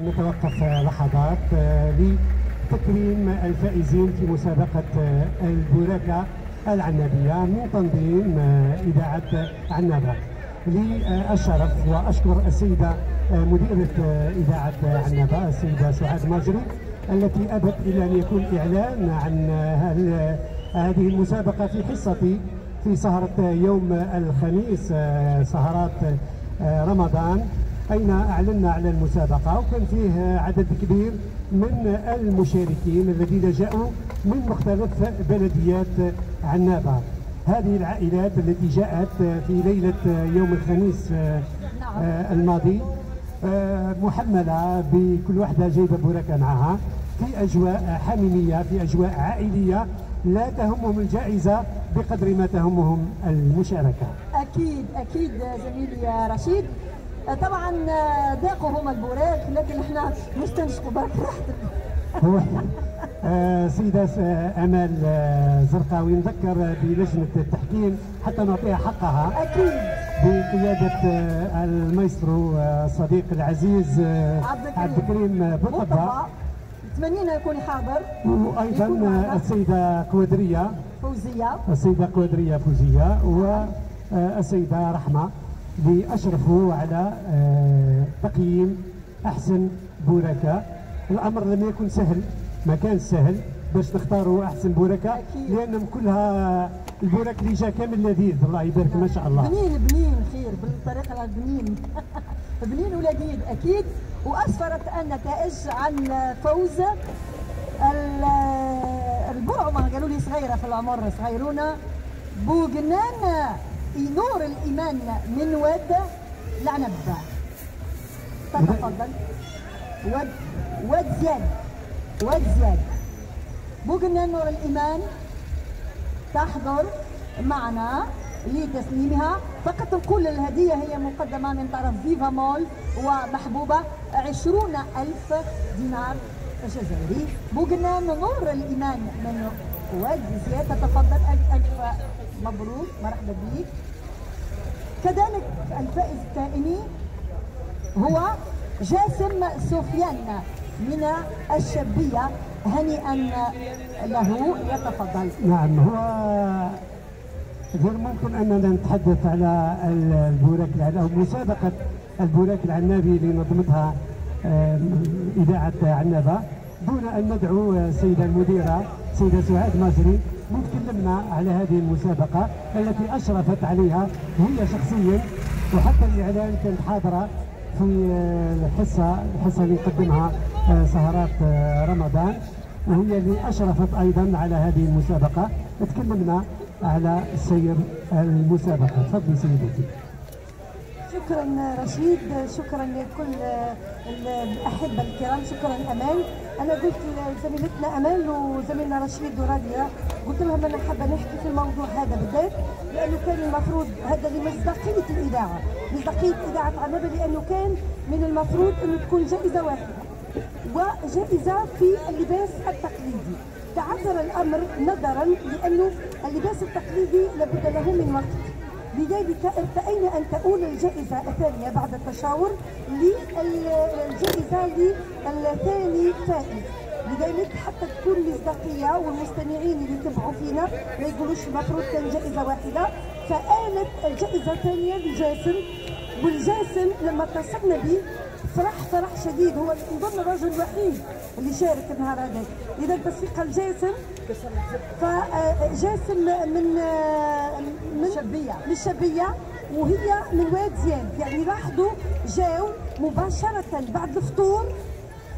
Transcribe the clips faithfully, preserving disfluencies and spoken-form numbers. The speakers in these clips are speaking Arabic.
نتوقف لحظات لتكريم الفائزين في مسابقة البراكة العنابية من تنظيم إذاعة عنابة. لي الشرف وأشكر السيدة مديرة إذاعة عنابة السيدة سعاد ماجري التي أبت إلى أن يكون إعلان عن هذه المسابقة في حصة في سهرة يوم الخميس سهرات رمضان، أين أعلنا على المسابقة وكان فيه عدد كبير من المشاركين الذين جاءوا من مختلف بلديات عنابة. هذه العائلات التي جاءت في ليلة يوم الخميس الماضي محملة بكل واحدة جايبة بوراكة معها في أجواء حميمية، في أجواء عائلية، لا تهمهم الجائزة بقدر ما تهمهم المشاركة. أكيد أكيد زميلي رشيد، طبعا ذاقوا هما البوراك لكن احنا نستنشقوا برك راحتك. سيدة أمال زرقاوي نذكر بلجنة التحكيم حتى نعطيها حقها. أكيد. بقيادة المايسترو الصديق العزيز عبد الكريم بالطبع، نتمنينا يكون حاضر. وأيضا السيدة كوادرية فوزيه السيدة كوادرية فوزيه والسيدة رحمه اللي أشرفوا على تقييم أحسن بوراكة. الأمر لم يكن سهل، ما كان سهل باش نختاروا أحسن بوراكة لأنهم كلها البوراك اللي جا كامل لذيذ، الله يبارك ما شاء الله. بنين بنين خير بالطريقة بنين بنين ولذيذ أكيد. وأسفرت النتائج عن فوز البرعمة، قالوا لي صغيرة في العمر، صغيرونة بوغنان نور الإيمان من واد العنب. تفضل واد واد زيان واد زيان بوغنان نور الإيمان تحضر معنا لتسليمها. فقط نقول الهدية هي مقدمة من طرف فيفا مول ومحبوبة عشرون ألف دينار جزائري. بوغنان نور الإيمان من واد زياد تتفضل، ألف مبروك، مرحبا بك. كذلك الفائز الثاني هو جاسم سفيان من الشبية، هنيئا له، يتفضل. نعم، هو غير ممكن أننا نتحدث على البوراك أو مسابقة البوراك العنابي اللي نظمتها إذاعة عنابة دون أن ندعو السيدة المديرة السيدة سعاد ماجري. نتكلمنا على هذه المسابقة التي أشرفت عليها هي شخصيا، وحتى الإعلان كانت حاضرة في الحصة الحصة اللي قدمها سهرات رمضان، وهي اللي أشرفت أيضا على هذه المسابقة. تكلمنا على سير المسابقة، تفضلي سيدتي. شكرا رشيد، شكرا لكل الأحبة الكرام، شكرا أمال. أنا قلت لزميلتنا أمال وزميلنا رشيد ورادية، قلت لهم أنا حابة نحكي في الموضوع هذا بالذات لأنه كان المفروض هذا لمصداقية الإذاعة، مصداقية إذاعة عنابة، لأنه كان من المفروض أنه تكون جائزة واحدة وجائزة في اللباس التقليدي. تعذر الأمر نظرا لأنه اللباس التقليدي لابد له من وقت، لذلك ارتأينا أن تؤول الجائزة الثانية بعد التشاور للجائزة للثاني فائز، لذلك حتى تكون مصداقية والمستمعين اللي يتبعوا فينا ما يقولوش المفروض كان جائزة واحدة. فآلت الجائزة الثانية لجاسم، والجاسم لما اتصلنا به فرح فرح شديد، هو نظن الرجل الوحيد اللي شارك النهار هذاك. اذا تصفيق الجاسم، فجاسم من من شبيه من شبيه وهي من واد زيان، يعني لاحظوا جاو مباشره بعد الفطور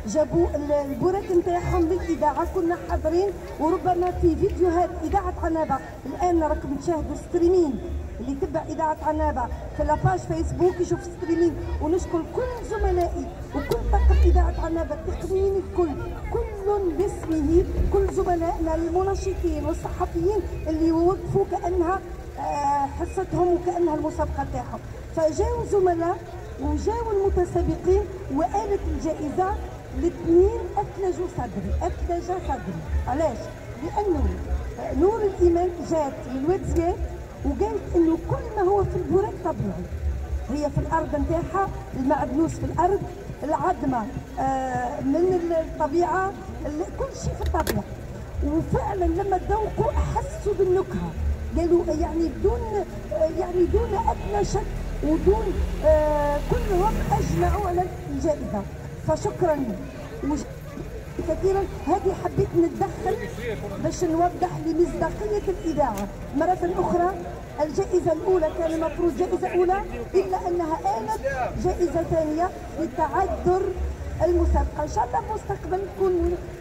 جابوا البوراك نتاعهم للاذاعه، كنا حاضرين. وربما في فيديوهات اذاعه عنابه الان راكم تشاهدوا ستريمين، اللي تبع إذاعة عنابة في لاباج فيسبوك يشوف ستريمين. ونشكر كل زملائي وكل طاقم إذاعة عنابة التقنيين الكل، كل باسمه، كل زملائنا المنشطين والصحفيين اللي وقفوا كأنها حصتهم وكأنها المسابقة تاعهم. فجاوا زملاء وجاوا المتسابقين وآلت الجائزة لاثنين أثلج صدري، أثلج صدري. علاش؟ لأنه نور الإيمان جات من واد زياد وقالت انه كل ما هو في البوراك طبيعي، هي في الارض نتاعها، المعدنوس في الارض، العدمه من الطبيعه، كل شيء في الطبيعه. وفعلا لما ذوقوا حسوا بالنكهه، قالوا يعني بدون يعني دون ادنى شك ودون كلهم اجمعوا على الجائزه. فشكرا كثيرا. هذه حبيت نتدخل باش نوضح لمصداقيه الاذاعه مره اخرى. الجائزه الاولى كان المفروض جائزه اولى، الا انها آلت جائزه ثانيه لتعذر المسابقه. ان شاء الله مستقبلا تكون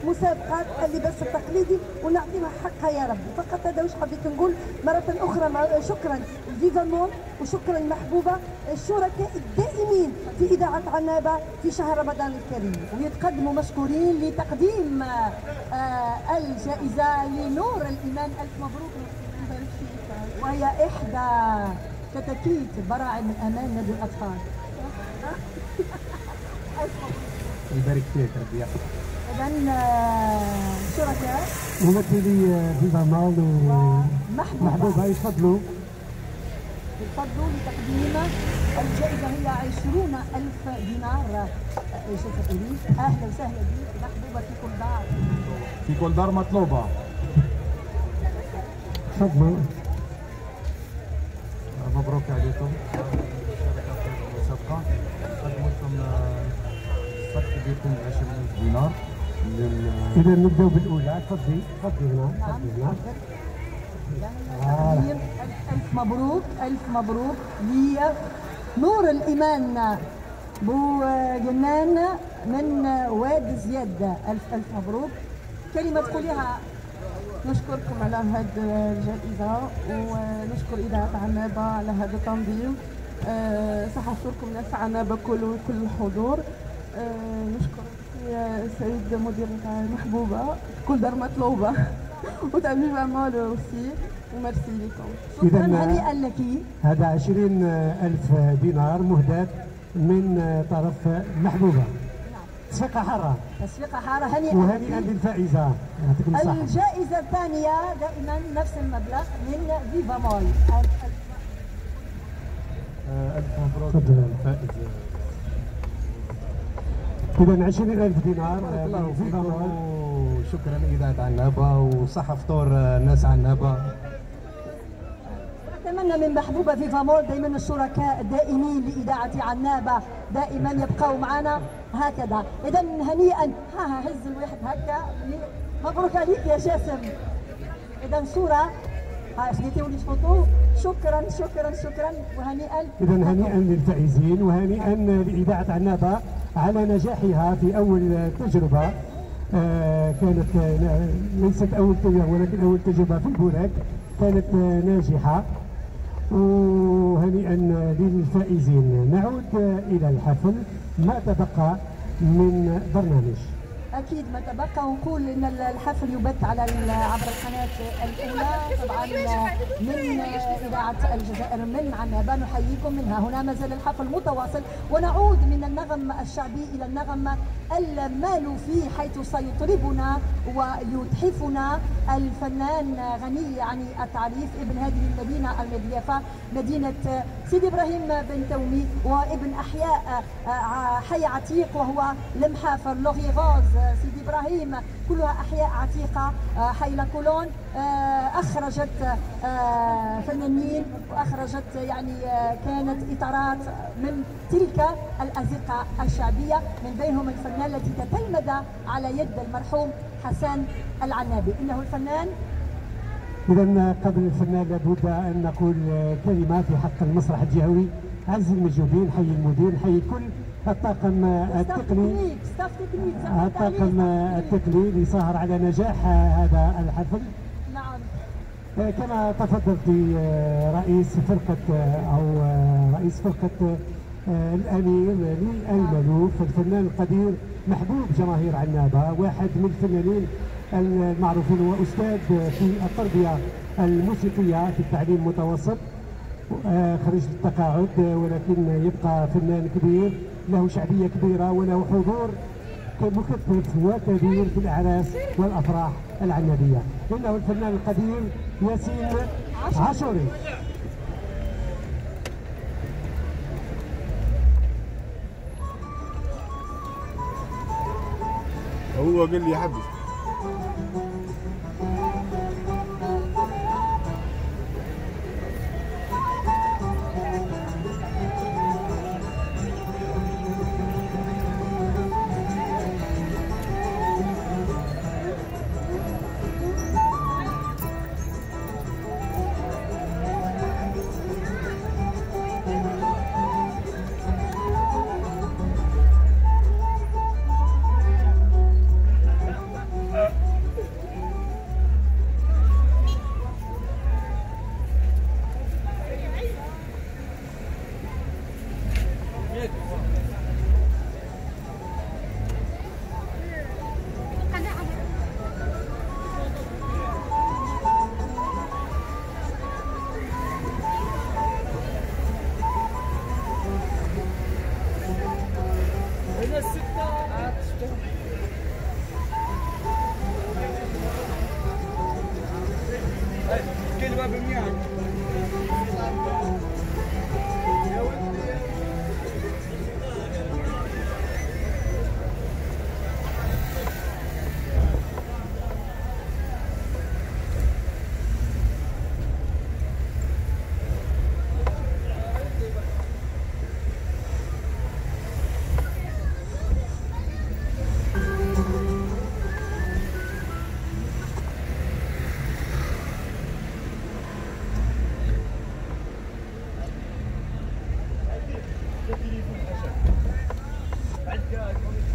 مسابقات اللباس التقليدي ونعطيها حقها يا رب. فقط هذا واش حبيت نقول مره اخرى. شكرا فيفا مول وشكرا محبوبه، الشركاء الدائمين في اذاعه عنابه في شهر رمضان الكريم. ويتقدموا مشكورين لتقديم الجائزه لنور الإيمان. الف مبروك، وهي إحدى كتاكيت براعم الأمان نادي الأطفال. يبارك فيك ربي يحفظك. إذا شركاء ممثلي فيفا مول ومحبوبة يتفضلوا يتفضلوا لتقديم الجائزة. هي عشرين ألف دينار. أهلا وسهلا بك محبوبة في كل دار. في كل دار مطلوبة. تفضلوا. مبروك عليكم المسابقة. نقدم لكم الصك ديالكم عشرين ألف دينار. إذا نبداو بالأولى. تفضلي تفضلي هنا تفضلي هنا. يعني ألف مبروك ألف مبروك لنور الإيمان بو جنان من واد زياد. ألف ألف مبروك. كلمة تقوليها. نشكركم على هذه الجائزة ونشكر إذاعة عنابة على هذا التنظيم. أه صح أشكركم ناس عنابة كل وكل الحضور. أه نشكر السيد مدير محبوبة كل دار مطلوبة وتأمين أمال أوسي. وميرسي لكم، شكرا هنيئا لك. هذا عشرين ألف دينار مهداة من طرف محبوبة. تصفيقة حارة تصفيقة حارة. هنيئا وهنيئا بالفائزة. يعطيكم الصحة. الجائزة الثانية دائما نفس المبلغ من فيفا مول. ألف مبروك الفائز. إذا عشرين ألف دينار من فيفا مول. شكرا إذاعة عنابة وصحة فطور ناس عنابة. نتمنى من محبوبة فيفا مول دائما الشركاء الدائمين لإذاعة عنابة دائما يبقوا معنا هكذا. إذا هنيئا. ها ها هز الواحد هكا. مبروك عليك يا جاسم. إذا صورة خليتيولي فوتو. شكرا شكرا شكرا وهنيئا. إذا هنيئا للفائزين وهنيئا لإذاعة عنابة على نجاحها في أول تجربة. آه كانت ليست أول تجربة ولكن أول تجربة في البوراك كانت ناجحة. وهنيئا للفائزين. نعود إلى الحفل. ما تبقى من برنامج؟ أكيد ما تبقى. ونقول إن الحفل يبث على عبر القناة الأولى طبعا من إذاعة الجزائر من عنابة. نحييكم منها. هنا ما زال الحفل متواصل. ونعود من النغم الشعبي إلى النغم المالوفي حيث سيطربنا ويتحفنا الفنان غني عن التعريف ابن هذه المدينة المضيافة، مدينة سيدي إبراهيم بن تومي وابن أحياء حي عتيق وهو المحافر لوغيغوز سيدي إبراهيم. كلها أحياء عتيقة حي لاكولون. أخرجت فنانين وأخرجت يعني كانت إطارات من تلك الأزقة الشعبية، من بينهم الفنان التي تتلمذ على يد المرحوم حسن العنابي. إنه الفنان. إذا قبل الفنان لابد أن نقول كلمة في حق المسرح الجهوي. عز المجهودين، حي المدير، حي كل الطاقم التقني الطاقم التقني اللي سهر على نجاح هذا الحفل. نعم كما تفضلت رئيس فرقة أو رئيس فرقة الأمير للمألوف الفنان القدير محبوب جماهير عنابة، واحد من الفنانين المعروفين وأستاذ في التربية الموسيقية في التعليم المتوسط. خريج التقاعد ولكن يبقى فنان كبير له شعبية كبيرة وله حضور مكثف وكبير في الأعراس والأفراح العنابية. إنه الفنان القدير ياسين عاشوري. هو قال لي حبي عندك